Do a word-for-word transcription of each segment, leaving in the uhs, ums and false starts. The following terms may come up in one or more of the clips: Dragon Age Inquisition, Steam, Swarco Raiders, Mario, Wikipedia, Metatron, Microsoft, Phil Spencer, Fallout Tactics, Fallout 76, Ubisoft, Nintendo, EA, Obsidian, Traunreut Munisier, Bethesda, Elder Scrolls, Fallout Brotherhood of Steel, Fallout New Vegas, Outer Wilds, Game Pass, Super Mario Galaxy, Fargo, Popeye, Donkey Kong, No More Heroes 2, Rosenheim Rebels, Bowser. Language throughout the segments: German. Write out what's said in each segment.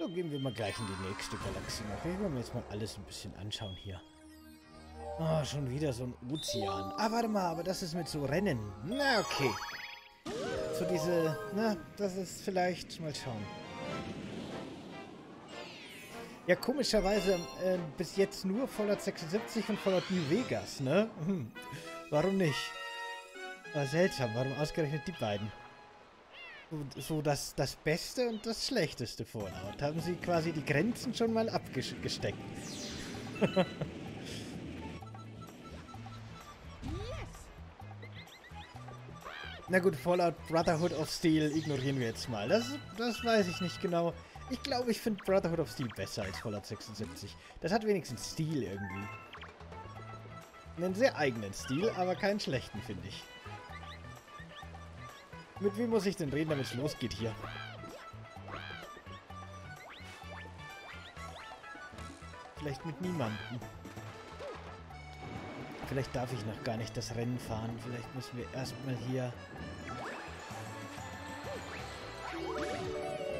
So, gehen wir mal gleich in die nächste Galaxie noch. Wir werden jetzt mal alles ein bisschen anschauen hier. Ah, oh, schon wieder so ein Ozean. Ah, warte mal, aber das ist mit so Rennen. Na, okay. So diese, na, das ist vielleicht, mal schauen. Ja, komischerweise äh, bis jetzt nur Fallout sechsundsiebzig und Fallout New Vegas, ne? Hm. Warum nicht? War seltsam, warum ausgerechnet die beiden? So das, das Beste und das Schlechteste Fallout. Haben sie quasi die Grenzen schon mal abgesteckt. Na gut, Fallout Brotherhood of Steel ignorieren wir jetzt mal. Das, das weiß ich nicht genau. Ich glaube, ich finde Brotherhood of Steel besser als Fallout sechsundsiebzig. Das hat wenigstens Stil irgendwie. Einen sehr eigenen Stil, aber keinen schlechten, finde ich. Mit wem muss ich denn reden, damit es losgeht hier? Vielleicht mit niemandem. Vielleicht darf ich noch gar nicht das Rennen fahren. Vielleicht müssen wir erstmal hier...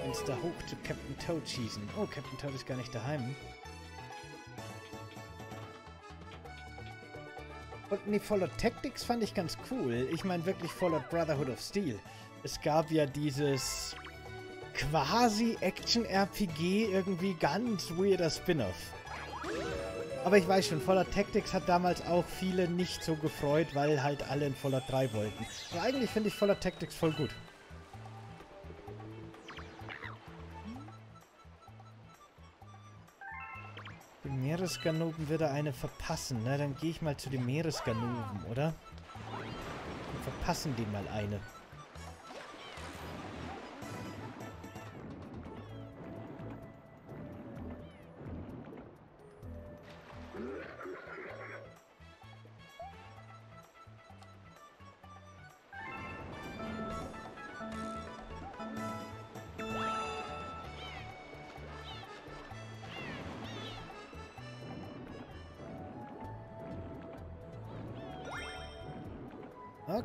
ins da hoch zu Captain Toad schießen. Oh, Captain Toad ist gar nicht daheim. Und nee, Fallout Tactics fand ich ganz cool. Ich meine wirklich Fallout Brotherhood of Steel. Es gab ja dieses quasi Action-R P G, irgendwie ganz weirder Spin-Off. Aber ich weiß schon, Fallout Tactics hat damals auch viele nicht so gefreut, weil halt alle in Fallout drei wollten. Aber eigentlich finde ich Fallout Tactics voll gut. Den Meeresganoven wird er eine verpassen. Na, dann gehe ich mal zu den Meeresganoven, oder? Und verpassen die mal eine.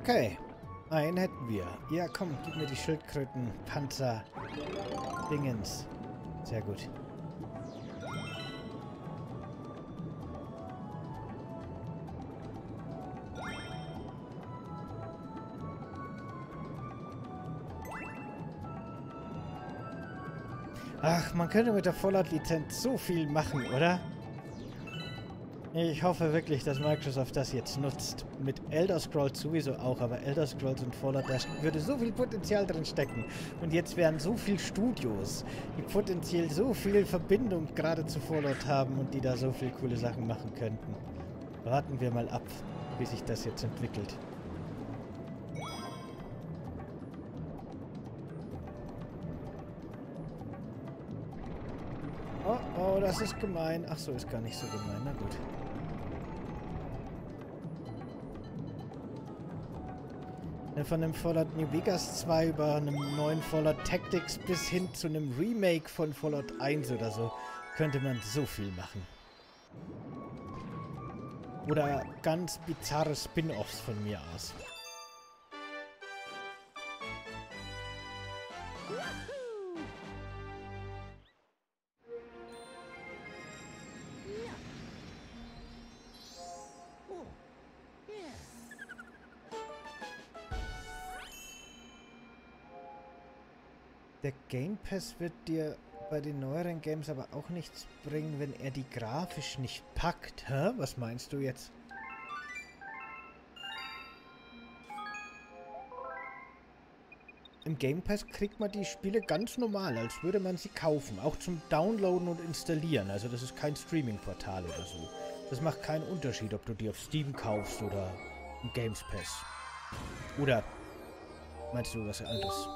Okay, einen hätten wir. Ja, komm, gib mir die Schildkröten, Panzer, Dingens. Sehr gut. Ach, man könnte mit der Fallout-Lizenz so viel machen, oder? Ich hoffe wirklich, dass Microsoft das jetzt nutzt. Mit Elder Scrolls sowieso auch, aber Elder Scrolls und Fallout, da würde so viel Potenzial drin stecken. Und jetzt wären so viele Studios, die potenziell so viel Verbindung gerade zu Fallout haben und die da so viel coole Sachen machen könnten. Warten wir mal ab, wie sich das jetzt entwickelt. Oh, oh, das ist gemein. Ach so, ist gar nicht so gemein. Na gut. Von einem Fallout New Vegas zwei über einem neuen Fallout Tactics bis hin zu einem Remake von Fallout eins oder so könnte man so viel machen. Oder ganz bizarre Spin-Offs von mir aus. Der Game Pass wird dir bei den neueren Games aber auch nichts bringen, wenn er die grafisch nicht packt. Hä? Was meinst du jetzt? Im Game Pass kriegt man die Spiele ganz normal, als würde man sie kaufen. Auch zum Downloaden und Installieren. Also das ist kein Streaming-Portal oder so. Das macht keinen Unterschied, ob du die auf Steam kaufst oder im Game Pass. Oder meinst du was anderes?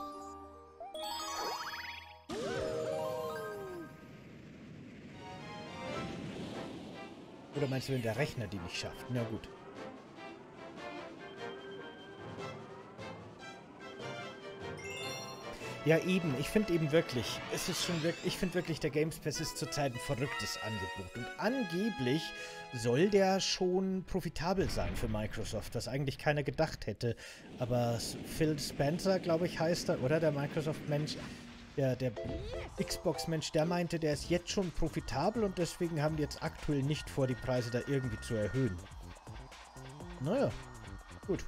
Oder meinst du, wenn der Rechner die nicht schafft? Na gut. Ja, eben. Ich finde eben wirklich, es ist schon wirklich, ich finde wirklich, der Game Pass ist zurzeit ein verrücktes Angebot. Und angeblich soll der schon profitabel sein für Microsoft, was eigentlich keiner gedacht hätte. Aber Phil Spencer, glaube ich, heißt er, oder? Der Microsoft-Mensch. der, der Xbox-Mensch, der meinte, der ist jetzt schon profitabel und deswegen haben die jetzt aktuell nicht vor, die Preise da irgendwie zu erhöhen. Naja, gut.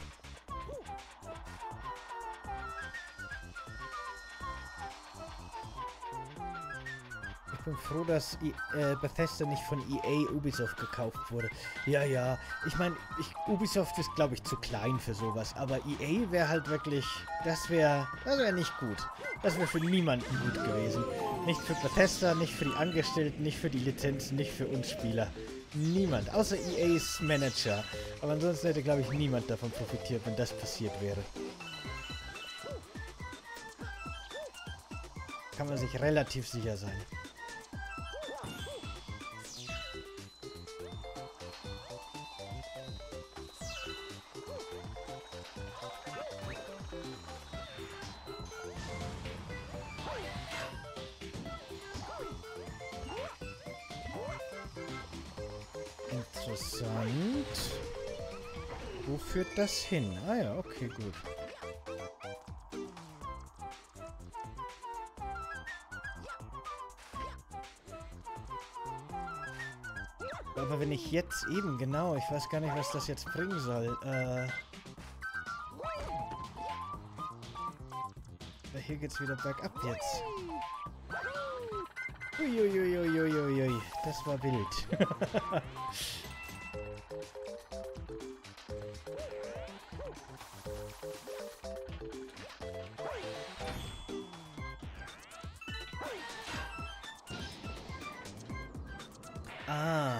Ich bin froh, dass äh, Bethesda nicht von E A Ubisoft gekauft wurde. Ja, ja. Ich meine, ich, Ubisoft ist, glaube ich, zu klein für sowas. Aber E A wäre halt wirklich... Das wäre... Das wäre nicht gut. Das wäre für niemanden gut gewesen. Nicht für Bethesda, nicht für die Angestellten, nicht für die Lizenzen, nicht für uns Spieler. Niemand. Außer E As Manager. Aber ansonsten hätte, glaube ich, niemand davon profitiert, wenn das passiert wäre. Kann man sich relativ sicher sein. Interessant. Wo führt das hin? Ah ja, okay, gut. Aber wenn ich jetzt eben, genau, ich weiß gar nicht, was das jetzt bringen soll. Äh... Hier geht's wieder bergab jetzt. Uiuiuiuiuiui, das war wild. Ah.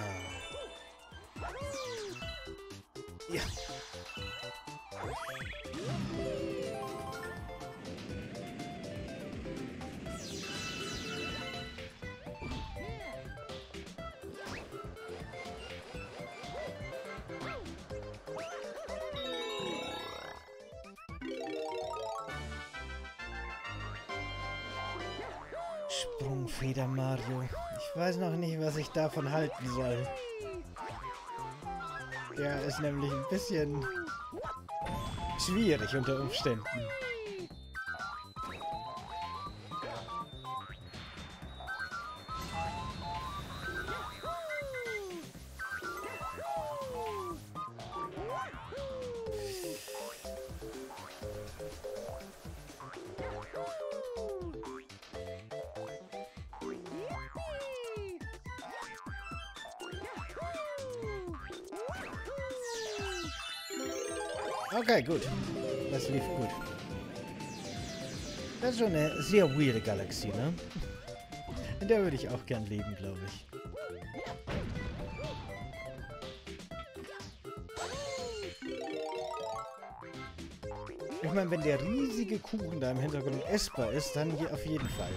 Ja. Sprungfeder Mario. Ich weiß noch nicht, was ich davon halten soll. Der ist nämlich ein bisschen schwierig unter Umständen. Okay, gut. Das lief gut. Das ist schon eine sehr weirde Galaxie, ne? In der würde ich auch gern leben, glaube ich. Ich meine, wenn der riesige Kuchen da im Hintergrund essbar ist, dann hier auf jeden Fall.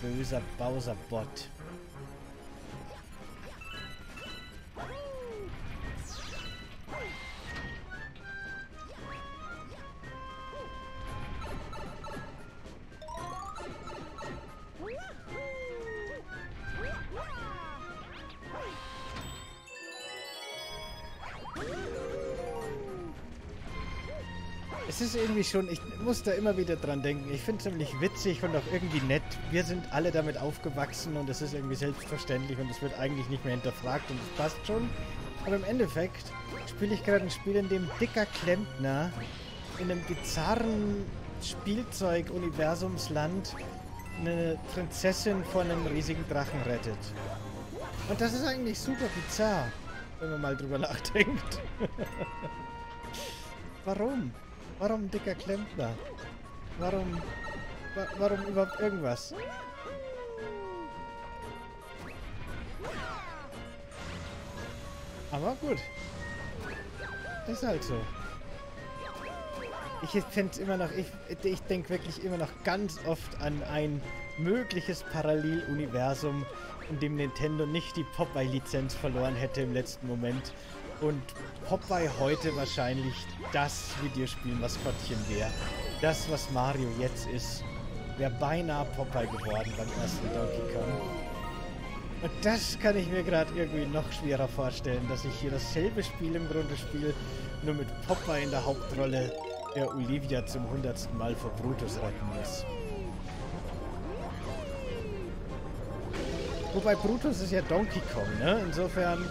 Böser Bowser-Bot. Es ist irgendwie schon, ich muss da immer wieder dran denken. Ich finde es nämlich witzig und auch irgendwie nett. Wir sind alle damit aufgewachsen und es ist irgendwie selbstverständlich und es wird eigentlich nicht mehr hinterfragt und es passt schon. Aber im Endeffekt spiele ich gerade ein Spiel, in dem dicker Klempner in einem bizarren Spielzeug-Universumsland eine Prinzessin von einem riesigen Drachen rettet. Und das ist eigentlich super bizarr, wenn man mal drüber nachdenkt. Warum? Warum dicker Klempner? Warum... Wa warum überhaupt irgendwas? Aber gut. Ist halt so. Ich finde es immer noch... Ich, ich denke wirklich immer noch ganz oft an ein mögliches Paralleluniversum, in dem Nintendo nicht die Popeye-Lizenz verloren hätte im letzten Moment. Und Popeye heute wahrscheinlich das Videospiel-Maskottchen wäre. Das, was Mario jetzt ist, wäre beinahe Popeye geworden beim ersten Donkey Kong. Und das kann ich mir gerade irgendwie noch schwerer vorstellen, dass ich hier dasselbe Spiel im Grunde spiele, nur mit Popeye in der Hauptrolle, der Olivia zum hundertsten Mal vor Brutus retten muss. Wobei Brutus ist ja Donkey Kong, ne? Insofern,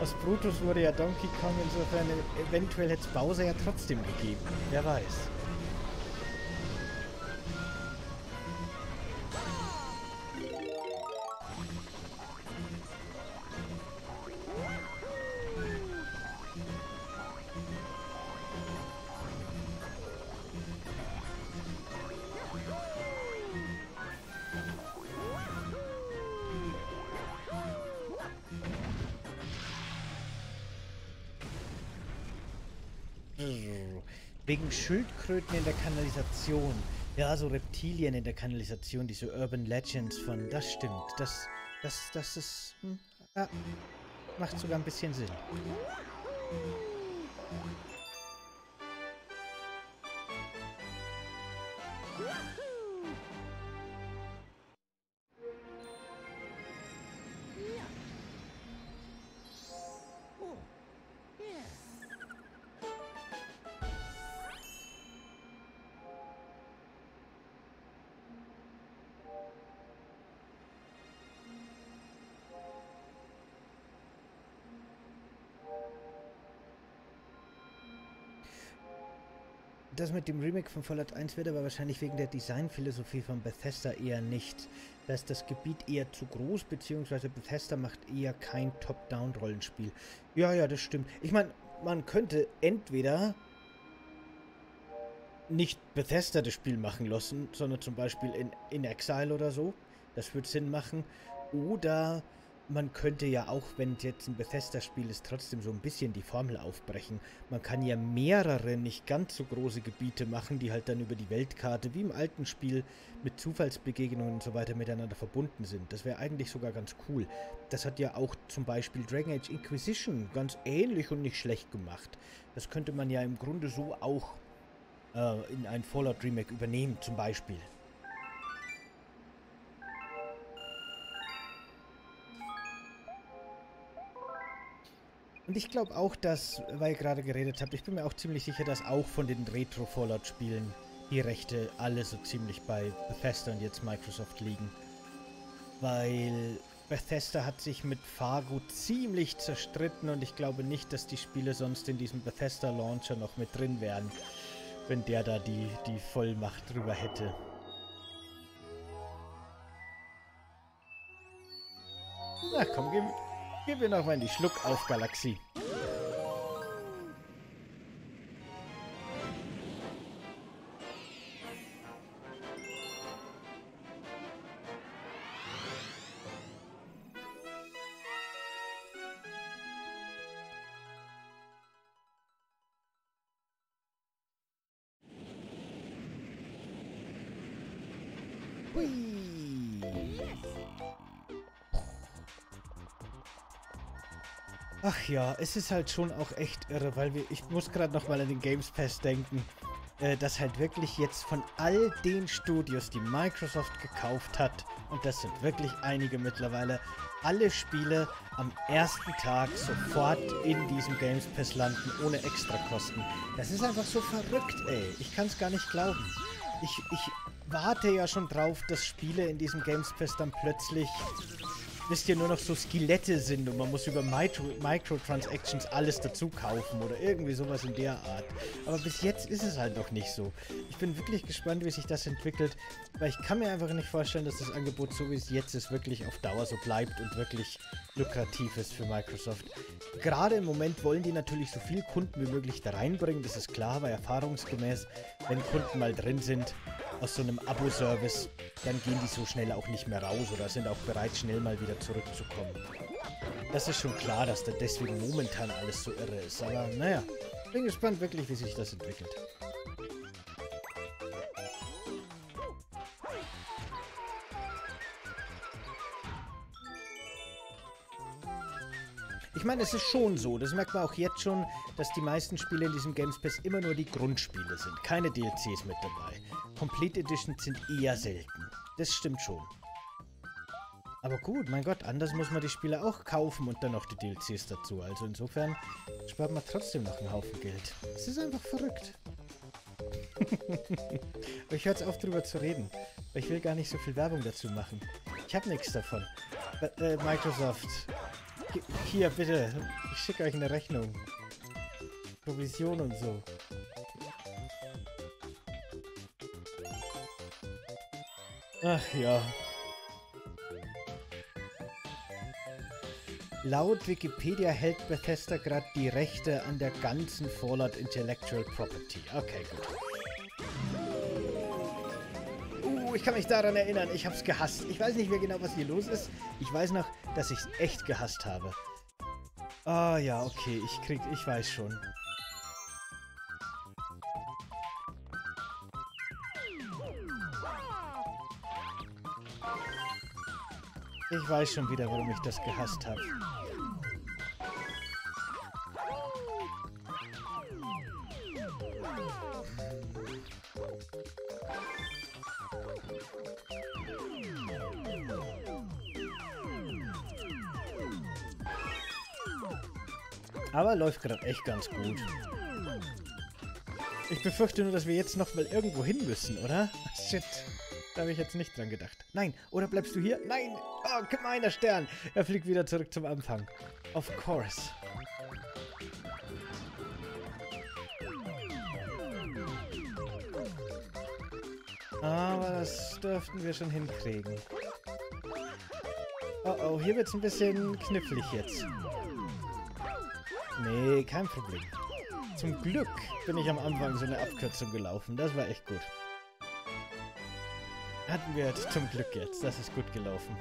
aus Brutus wurde ja Donkey Kong, insofern eventuell hätte es Bowser ja trotzdem gegeben. Wer weiß. Wegen Schildkröten in der Kanalisation. Ja, so Reptilien in der Kanalisation, diese Urban Legends von... Das stimmt, das... Das, das ist... Hm, ah, macht sogar ein bisschen Sinn. Das mit dem Remake von Fallout eins wird aber wahrscheinlich wegen der Designphilosophie von Bethesda eher nicht. Da ist das Gebiet eher zu groß, beziehungsweise Bethesda macht eher kein Top-Down-Rollenspiel. Ja, ja, das stimmt. Ich meine, man könnte entweder nicht Bethesda das Spiel machen lassen, sondern zum Beispiel in, in Exile oder so. Das würde Sinn machen. Oder... Man könnte ja auch, wenn es jetzt ein Bethesda-Spiel ist, trotzdem so ein bisschen die Formel aufbrechen. Man kann ja mehrere, nicht ganz so große Gebiete machen, die halt dann über die Weltkarte, wie im alten Spiel, mit Zufallsbegegnungen und so weiter miteinander verbunden sind. Das wäre eigentlich sogar ganz cool. Das hat ja auch zum Beispiel Dragon Age Inquisition ganz ähnlich und nicht schlecht gemacht. Das könnte man ja im Grunde so auch äh, in ein Fallout-Remake übernehmen, zum Beispiel. Und ich glaube auch, dass, weil ich gerade geredet habe, ich bin mir auch ziemlich sicher, dass auch von den Retro-Fallout-Spielen die Rechte alle so ziemlich bei Bethesda und jetzt Microsoft liegen. Weil Bethesda hat sich mit Fargo ziemlich zerstritten und ich glaube nicht, dass die Spiele sonst in diesem Bethesda-Launcher noch mit drin wären, wenn der da die, die Vollmacht drüber hätte. Na komm, geh mit. Gehen wir nochmal in die Schluckauf-Galaxie. Ach ja, es ist halt schon auch echt irre, weil wir, ich muss gerade nochmal an den Game Pass denken, äh, dass halt wirklich jetzt von all den Studios, die Microsoft gekauft hat, und das sind wirklich einige mittlerweile, alle Spiele am ersten Tag sofort in diesem Game Pass landen, ohne Extrakosten. Das ist einfach so verrückt, ey. Ich kann es gar nicht glauben. Ich, ich warte ja schon drauf, dass Spiele in diesem Game Pass dann plötzlich... wisst ihr, nur noch so Skelette sind und man muss über Microtransactions alles dazu kaufen oder irgendwie sowas in der Art. Aber bis jetzt ist es halt noch nicht so. Ich bin wirklich gespannt, wie sich das entwickelt, weil ich kann mir einfach nicht vorstellen, dass das Angebot, so wie es jetzt ist, wirklich auf Dauer so bleibt und wirklich lukrativ ist für Microsoft. Gerade im Moment wollen die natürlich so viel Kunden wie möglich da reinbringen, das ist klar, weil erfahrungsgemäß, wenn Kunden mal drin sind aus so einem Abo-Service, dann gehen die so schnell auch nicht mehr raus oder sind auch bereit, schnell mal wieder zurückzukommen. Das ist schon klar, dass da deswegen momentan alles so irre ist, aber naja, bin gespannt wirklich, wie sich das entwickelt. Ich meine, es ist schon so, das merkt man auch jetzt schon, dass die meisten Spiele in diesem Game Pass immer nur die Grundspiele sind, keine D L Cs mit dabei. Complete Editions sind eher selten, das stimmt schon. Aber gut, mein Gott, anders muss man die Spiele auch kaufen und dann noch die D L Cs dazu. Also insofern spart man trotzdem noch einen Haufen Geld. Es ist einfach verrückt. Ich höre jetzt auf, drüber zu reden. Ich will gar nicht so viel Werbung dazu machen. Ich habe nichts davon. Äh, Microsoft. Hier, bitte. Ich schicke euch eine Rechnung. Provision und so. Ach ja. Laut Wikipedia hält Bethesda gerade die Rechte an der ganzen Fallout Intellectual Property. Okay, gut. Uh, ich kann mich daran erinnern. Ich hab's gehasst. Ich weiß nicht mehr genau, was hier los ist. Ich weiß noch, dass ich's echt gehasst habe. Ah, oh, ja, okay. Ich krieg... Ich weiß schon. Ich weiß schon wieder, warum ich das gehasst habe. Aber läuft gerade echt ganz gut. Ich befürchte nur, dass wir jetzt noch mal irgendwo hin müssen, oder? Shit. Da habe ich jetzt nicht dran gedacht. Nein, oder bleibst du hier? Nein! Oh, gemeiner Stern! Er fliegt wieder zurück zum Anfang. Of course. Aber das dürften wir schon hinkriegen. Oh oh, hier wird's ein bisschen knifflig jetzt. Nee, kein Problem. Zum Glück bin ich am Anfang so eine Abkürzung gelaufen. Das war echt gut. Hatten wir jetzt zum Glück jetzt. Das ist gut gelaufen.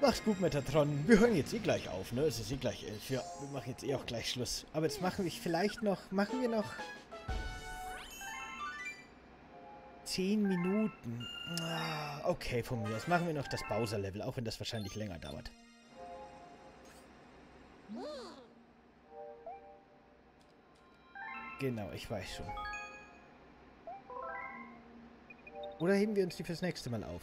Macht's gut, Metatron. Wir hören jetzt eh gleich auf, ne? Es ist eh gleich elf. Ja, wir machen jetzt eh auch gleich Schluss. Aber jetzt machen wir vielleicht noch... Machen wir noch... zehn Minuten. Ah, okay, von mir aus. Machen wir noch das Bowser-Level, auch wenn das wahrscheinlich länger dauert. Genau, ich weiß schon. Oder heben wir uns die fürs nächste Mal auf?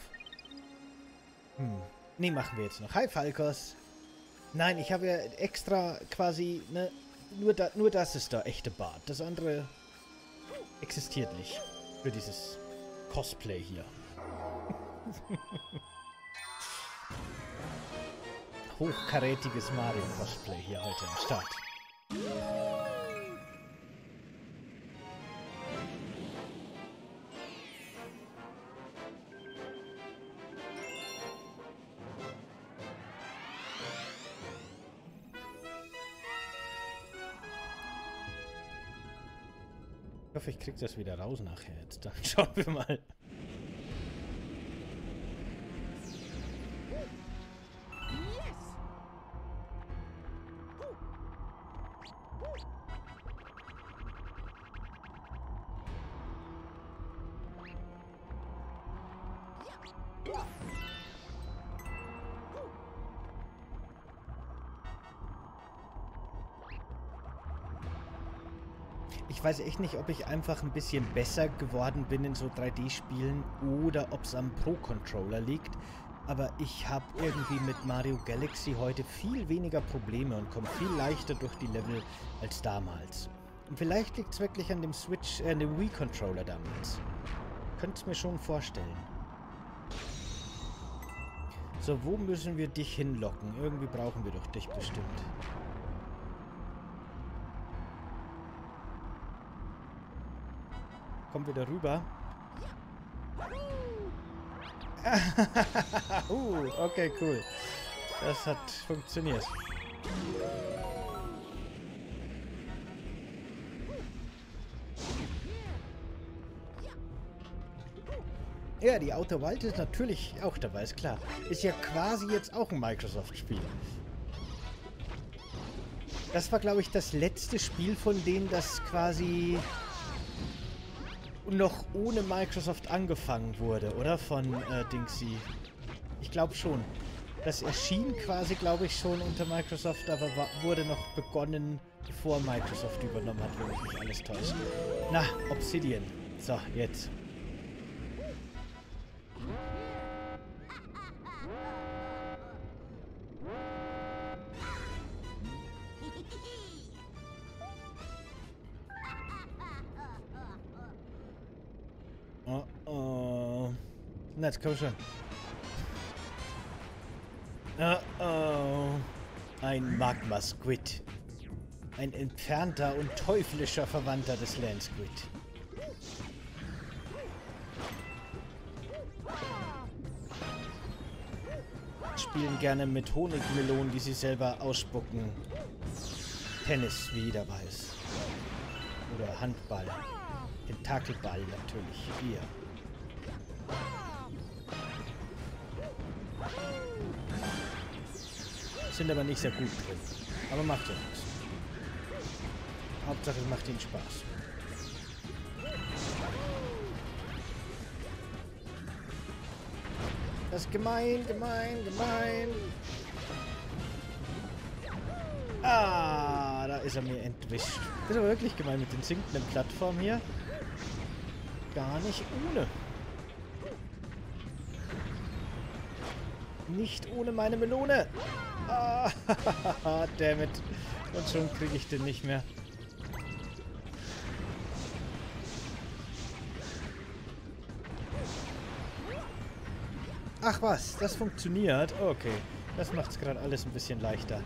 Hm. Nee, machen wir jetzt noch. Hi, Falkos. Nein, ich habe ja extra quasi, ne, nur, da, nur das ist der echte Bart. Das andere existiert nicht. Für dieses Cosplay hier. Hochkarätiges Mario-Cosplay hier heute am Start. Ich hoffe, ich krieg das wieder raus nachher jetzt. Dann schauen wir mal. Ich weiß echt nicht, ob ich einfach ein bisschen besser geworden bin in so drei D-Spielen oder ob es am Pro-Controller liegt. Aber ich habe irgendwie mit Mario Galaxy heute viel weniger Probleme und komme viel leichter durch die Level als damals. Und vielleicht liegt es wirklich an dem Switch, äh, dem Wii-Controller damals. Könnt es mir schon vorstellen. So, wo müssen wir dich hinlocken? Irgendwie brauchen wir doch dich bestimmt. Kommen wir da rüber? uh, okay, cool. Das hat funktioniert. Ja, die Outer Wilds ist natürlich auch dabei, ist klar. Ist ja quasi jetzt auch ein Microsoft-Spiel. Das war, glaube ich, das letzte Spiel von denen, das quasi... noch ohne Microsoft angefangen wurde, oder? Von äh, Dingsy. Ich glaube schon. Das erschien quasi, glaube ich, schon unter Microsoft, aber war, wurde noch begonnen, bevor Microsoft übernommen hat, wenn ich mich alles täusche. Na, Obsidian. So, jetzt. Nett, komm schon. Oh oh. Ein Magma-Squid. Ein entfernter und teuflischer Verwandter des Land-Squid. Spielen gerne mit Honigmelonen, die sie selber ausspucken. Tennis, wie jeder weiß. Oder Handball. Tentakelball natürlich. Hier. Sind aber nicht sehr gut drin. Aber macht ja nichts. Hauptsache es macht ihnen Spaß. Das ist gemein, gemein, gemein. Ah, da ist er mir entwischt. Das ist aber wirklich gemein mit den sinkenden Plattformen hier. Gar nicht ohne. Nicht ohne meine Melone. Ah, dammit. Und schon kriege ich den nicht mehr. Ach was, das funktioniert. Okay, das macht es gerade alles ein bisschen leichter.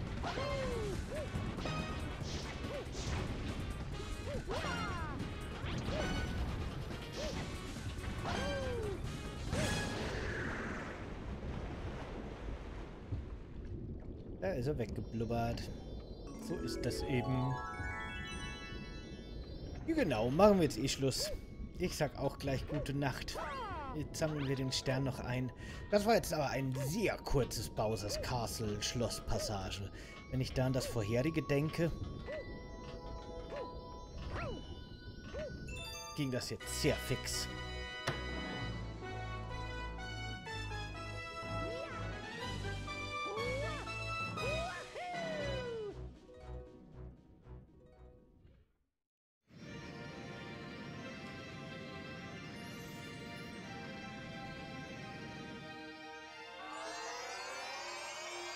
Da ist er weggeblubbert. So ist das eben. Ja, genau, machen wir jetzt eh Schluss. Ich sag auch gleich gute Nacht. Jetzt sammeln wir den Stern noch ein. Das war jetzt aber ein sehr kurzes Bowser's Castle Schlosspassage. Wenn ich da an das vorherige denke, ging das jetzt sehr fix.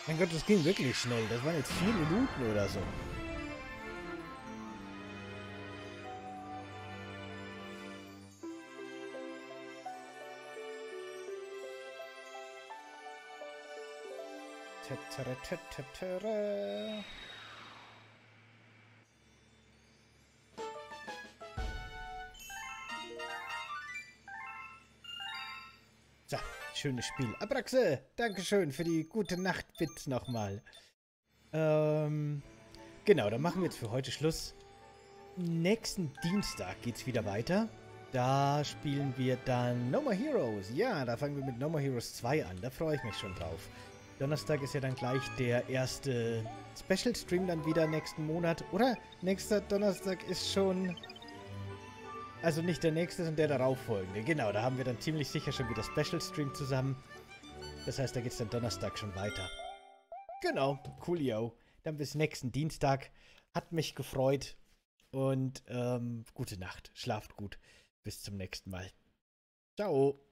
Mein Gott, das ging wirklich schnell. Das waren jetzt vier Minuten oder so. So. Schönes Spiel. Abraxe, dankeschön für die gute Nacht-Bits nochmal. Ähm, genau, dann machen wir jetzt für heute Schluss. Nächsten Dienstag geht's wieder weiter. Da spielen wir dann No More Heroes. Ja, da fangen wir mit No More Heroes zwei an. Da freue ich mich schon drauf. Donnerstag ist ja dann gleich der erste Special-Stream dann wieder nächsten Monat. Oder? Nächster Donnerstag ist schon... Also nicht der nächste, sondern der darauffolgende. Genau, da haben wir dann ziemlich sicher schon wieder Special Stream zusammen. Das heißt, da geht's dann Donnerstag schon weiter. Genau, coolio. Dann bis nächsten Dienstag. Hat mich gefreut. Und ähm, gute Nacht. Schlaft gut. Bis zum nächsten Mal. Ciao.